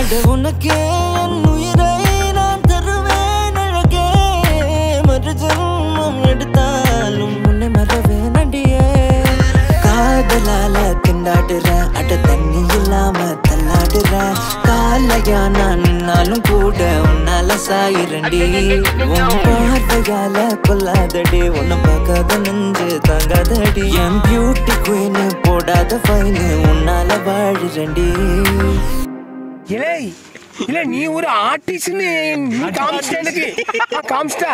அட உனக்கே என் உயிரை நான் தருவேன் அழகே, மறு ஜென்மம் எடுத்தாலும் உன்னை மறவேன் அடியே, காதலால திண்டாடுற அட தண்ணி இல்லாம தள்ளாடுற, காலையா நான் நின்னாலும் கூட உன்னால சாயிரண்டி, உன் பார்வையால கொல்லாதடி உன்னை பார்க்காத நெஞ்சு தாங்காதடி, என் பியூட்டி குயின்னு போடாத ஃபைனு உன்னால வாழுறண்டி. இல்ல நீ ஒரு ஆர்டிஸ்ட்னு காம்ஸ்டா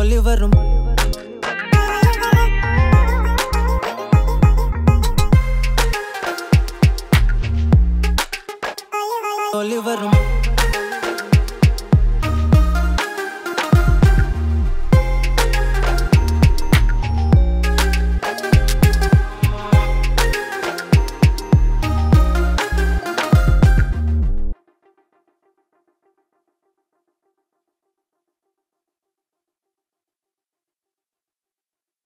ஒலி வரும்.